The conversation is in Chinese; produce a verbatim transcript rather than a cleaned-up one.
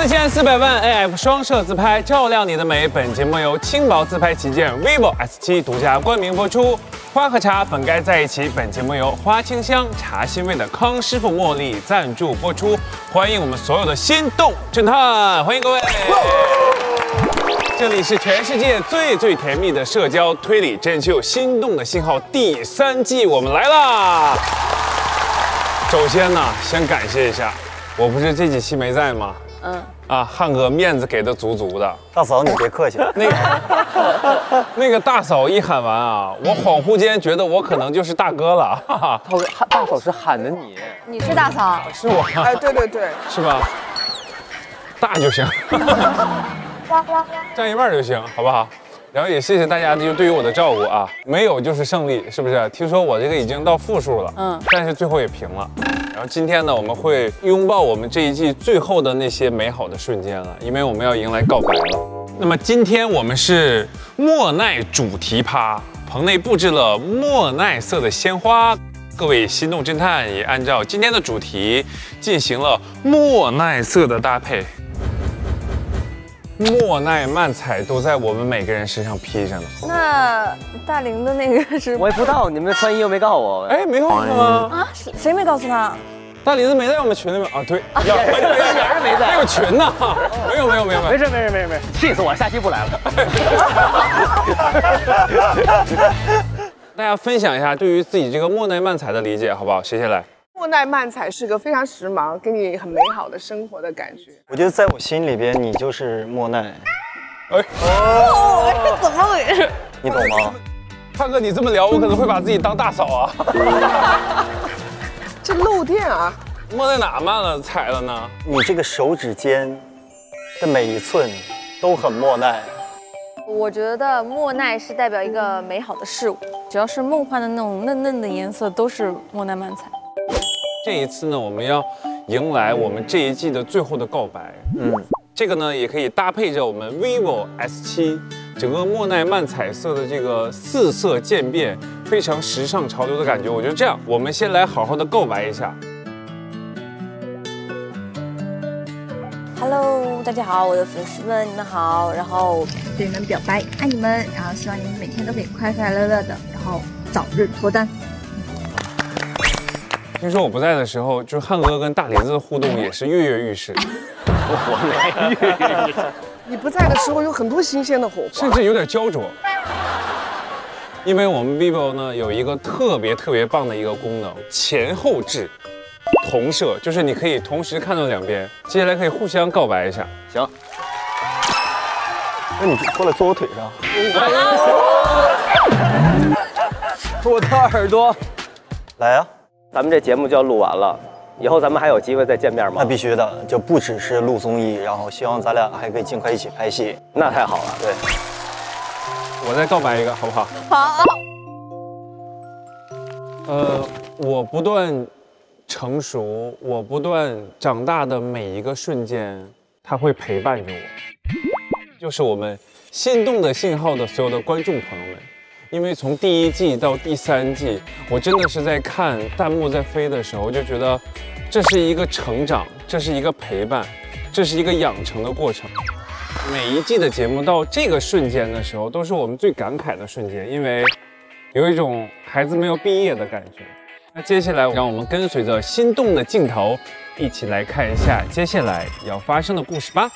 四千四百万 A F 双摄自拍，照亮你的美。本节目由轻薄自拍旗舰 vivo S 七 独家冠名播出。花和茶本该在一起，本节目由花清香茶新味的康师傅茉莉赞助播出。欢迎我们所有的心动侦探，欢迎各位。这里是全世界最最甜蜜的社交推理真人秀《心动的信号》第三季，我们来啦！首先呢，先感谢一下，我不是这几期没在吗？ 嗯啊，汉哥面子给的足足的。大嫂，你别客气。那个那个大嫂一喊完啊，我恍惚间觉得我可能就是大哥了。哈哈，大嫂是喊的你，你是大嫂，是我。哎，对对对，是吧？大就行，占一半就行，好不好？然后也谢谢大家就对于我的照顾啊，没有就是胜利，是不是？听说我这个已经到负数了，嗯，但是最后也平了。 然后今天呢，我们会拥抱我们这一季最后的那些美好的瞬间了，因为我们要迎来告白了。那么今天我们是莫奈主题趴，棚内布置了莫奈色的鲜花，各位心动侦探也按照今天的主题进行了莫奈色的搭配。莫奈、漫彩都在我们每个人身上披着呢。那大龄的那个是？我也不知道，你们穿衣服没告诉我。哎，没告诉吗？啊，谁没告诉他？ 大林子没在我们群里面啊？对，有没有没在？还有群呢？没有没有没有，没事没事没事没事，气死我，下期不来了。大家分享一下对于自己这个莫奈漫彩的理解，好不好？谁先来？莫奈漫彩是个非常时髦，给你很美好的生活的感觉。我觉得在我心里边，你就是莫奈。哎，哦，这怎么回事？你懂吗？胖哥，你这么聊，我可能会把自己当大嫂啊。 这漏电啊！摸在哪慢了踩了呢？你这个手指尖的每一寸都很莫奈。我觉得莫奈是代表一个美好的事物，只要是梦幻的那种嫩嫩的颜色，都是莫奈漫彩。这一次呢，我们要迎来我们这一季的最后的告白。嗯，这个呢也可以搭配着我们 vivo S 七 整个莫奈漫彩色的这个四色渐变。 非常时尚潮流的感觉，我觉得这样，我们先来好好的告白一下。Hello， 大家好，我的粉丝们，你们好，然后对你们表白，爱你们，然后希望你们每天都可以快快乐乐的，然后早日脱单。听说我不在的时候，就是汉哥跟大林子的互动也是跃跃欲试。我没跃跃欲试。你不在的时候有很多新鲜的火花，甚至有点焦灼。 因为我们 vivo 呢有一个特别特别棒的一个功能，前后置同摄，就是你可以同时看到两边。接下来可以互相告白一下，行？那你过来坐我腿上，坐我的耳朵，来啊！咱们这节目就要录完了，以后咱们还有机会再见面吗？那必须的，就不只是录综艺，然后希望咱俩还可以尽快一起拍戏。那太好了，对。 我再告白一个，好不好？好。呃，我不断成熟，我不断长大的每一个瞬间，它会陪伴着我。就是我们心动的信号的所有的观众朋友们，因为从第一季到第三季，我真的是在看弹幕在飞的时候，就觉得这是一个成长，这是一个陪伴，这是一个养成的过程。 每一季的节目到这个瞬间的时候，都是我们最感慨的瞬间，因为有一种孩子没有毕业的感觉。那接下来，让我们跟随着心动的镜头，一起来看一下接下来要发生的故事吧。